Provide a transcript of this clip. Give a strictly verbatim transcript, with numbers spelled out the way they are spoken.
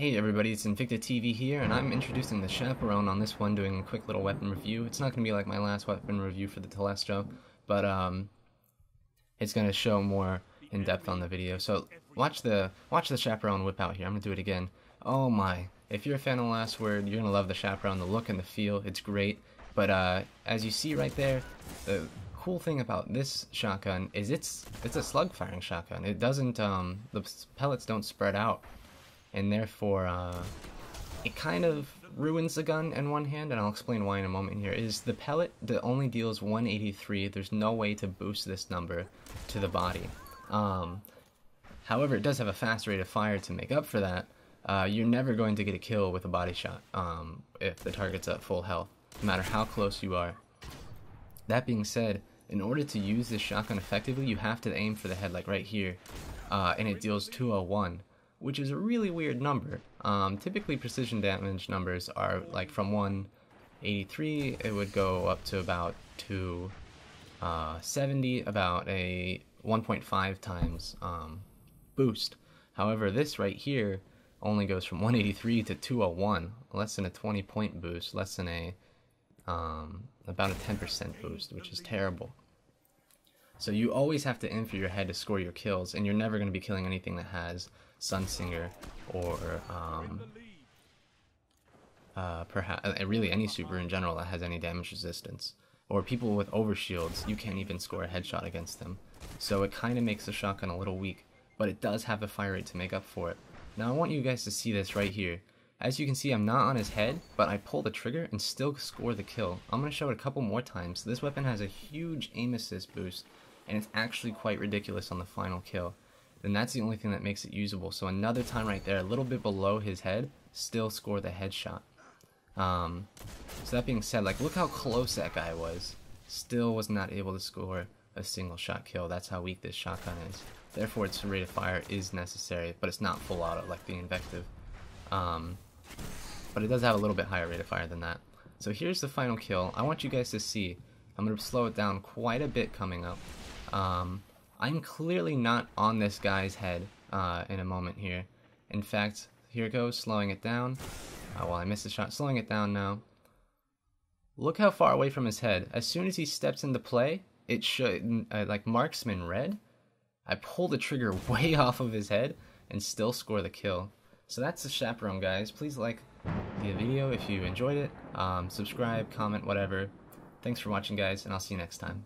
Hey everybody, it's Invicta T V here, and I'm introducing the Chaperone on this one, doing a quick little weapon review. It's not going to be like my last weapon review for the Telesto, but um, it's going to show more in depth on the video. So watch the watch the Chaperone whip out here. I'm going to do it again. Oh my! If you're a fan of Last Word, you're going to love the Chaperone. The look and the feel, it's great. But uh, as you see right there, the cool thing about this shotgun is it's it's a slug firing shotgun. It doesn't um, the pellets don't spread out. And therefore, uh, it kind of ruins the gun in one hand, and I'll explain why in a moment here. Is the pellet that only deals one eighty-three, there's no way to boost this number to the body. Um, however, it does have a fast rate of fire to make up for that. Uh, you're never going to get a kill with a body shot um, if the target's at full health, no matter how close you are. That being said, in order to use this shotgun effectively, you have to aim for the head, like right here, uh, and it deals two oh one. Which is a really weird number. Um, typically precision damage numbers are like from one eighty-three, it would go up to about two seventy, about a one point five times um, boost. However, this right here only goes from one eighty-three to two oh one, less than a twenty point boost, less than a, um, about a ten percent boost, which is terrible. So you always have to aim for your head to score your kills, and you're never going to be killing anything that has Sunsinger or um, uh, perhaps uh, really any super in general that has any damage resistance, or people with overshields. You can't even score a headshot against them. So it kind of makes the shotgun a little weak, but it does have the fire rate to make up for it. Now I want you guys to see this right here. As you can see, I'm not on his head, but I pull the trigger and still score the kill. I'm going to show it a couple more times. This weapon has a huge aim assist boost, and it's actually quite ridiculous on the final kill. And that's the only thing that makes it usable. So another time right there, a little bit below his head, still score the headshot. Um, so that being said, like, look how close that guy was. Still was not able to score a single shot kill. That's how weak this shotgun is. Therefore, its rate of fire is necessary, but it's not full auto like the Invective. Um, but it does have a little bit higher rate of fire than that. So here's the final kill. I want you guys to see. I'm going to slow it down quite a bit coming up. Um... I'm clearly not on this guy's head uh, in a moment here. In fact, here it goes, slowing it down. Oh, well, I missed the shot. Slowing it down now. Look how far away from his head. As soon as he steps into play, it should, uh, like marksman red, I pull the trigger way off of his head and still score the kill. So that's the Chaperone, guys. Please like the video if you enjoyed it. Um, subscribe, comment, whatever. Thanks for watching, guys, and I'll see you next time.